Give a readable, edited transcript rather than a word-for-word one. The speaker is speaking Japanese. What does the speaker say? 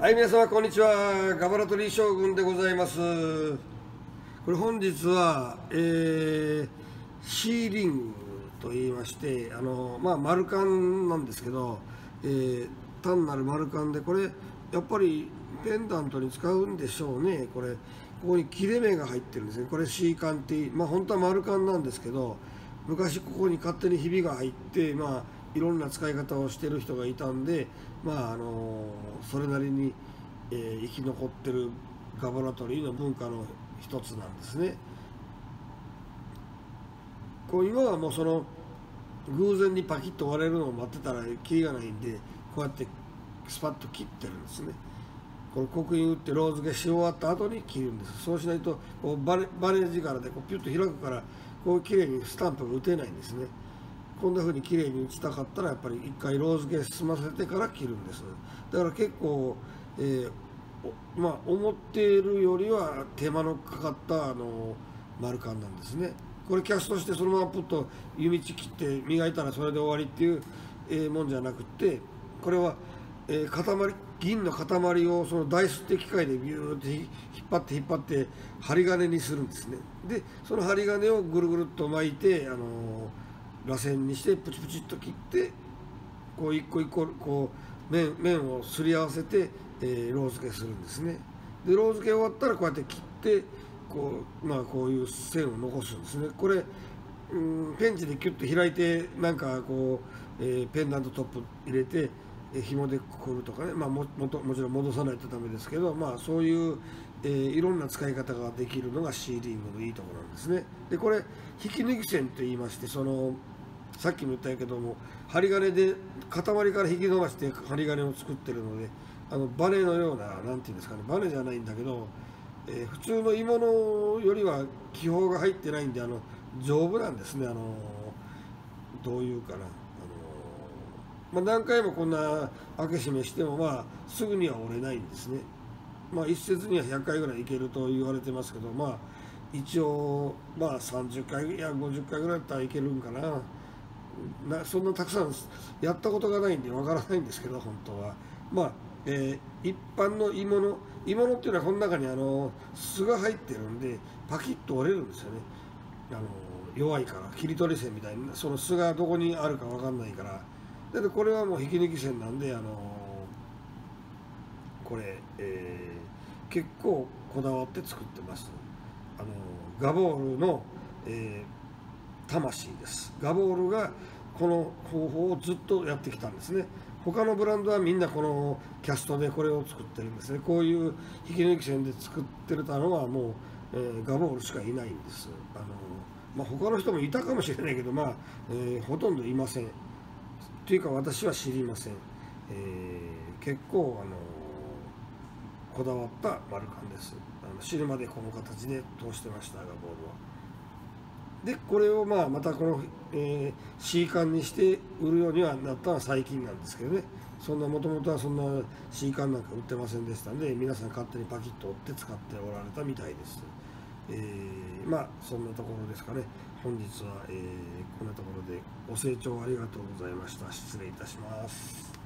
はい、皆様こんにちは。ガバラトリー将軍でございます。これ本日は、シーリングといいまして、丸缶なんですけど、単なる丸缶で、これやっぱりペンダントに使うんでしょうね。これここに切れ目が入ってるんですね。これ C 缶っていう、本当は丸缶なんですけど、昔ここに勝手にひびが入っていろんな使い方をしてる人がいたんで、それなりに、生き残ってるガバラトリーの文化の一つなんですね。こう今はもうその偶然にパキッと割れるのを待ってたらキリがないんで、こうやってスパッと切ってるんですね。これ刻印打ってロー付けし終わった後に切るんです。そうしないとこうバネ力でこうピュッと開くから、こう綺麗にスタンプが打てないんですね。こんな風に綺麗に打ちたかったら、やっぱり一回ロー付け済ませてから切るんです。だから結構、思っているよりは手間のかかった丸缶なんですね。これキャストしてそのままプッと湯道切って磨いたらそれで終わりっていう、もんじゃなくて、これは、銀の塊をそのダイスって機械でビューって引っ張って針金にするんですね。でその針金をぐるぐるっと巻いて、螺旋にしてプチプチっと切って、こう一個一個こう面をすり合わせて、ロー付けするんですね。でロー付け終わったらこうやって切って、こういう線を残すんですね。これペンチでキュッと開いて、ペンダントトップ入れて紐でくるとかね、もちろん戻さないとダメですけど、そういう、いろんな使い方ができるのがシーリングのいいところなんですね。でこれ引き抜き線といいまして、そのさっきも言ったけども、針金で塊から引き伸ばして針金を作ってるので、バネのような、何て言うんですかね、バネじゃないんだけど、普通の鋳物よりは気泡が入ってないんで丈夫なんですね。どういうかな、何回もこんな開け閉めしても、すぐには折れないんですね。一説には100回ぐらいいけると言われてますけど、一応30回や50回ぐらいだったらいけるんかな。そんなたくさんやったことがないんでわからないんですけど、本当は一般の鋳物っていうのはこの中に巣が入ってるんで、パキッと折れるんですよね。弱いから切り取り線みたいな、その巣がどこにあるかわかんないから。だってこれはもう引き抜き線なんで、これ、結構こだわって作ってます。ガボールの、魂です。ガボールがこの方法をずっとやってきたんですね。他のブランドはみんなこのキャストでこれを作ってるんですね。こういう引き抜き線で作ってるのはもう、ガボールしかいないんです。他の人もいたかもしれないけど、ほとんどいませんというか、私は知りません。結構こだわった丸缶です。死ぬまでこの形で通してました、ガボールは。でこれをまたこの、C 缶にして売るようにはなったのは最近なんですけどね。もともとはそんな C 缶なんか売ってませんでしたんで、皆さん勝手にパキッと折って使っておられたみたいです。そんなところですかね。本日は、こんなところでご清聴ありがとうございました。失礼いたします。